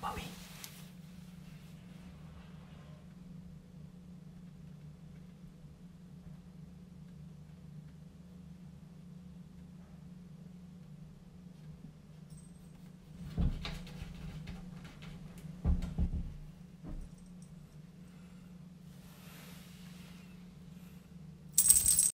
Bobby.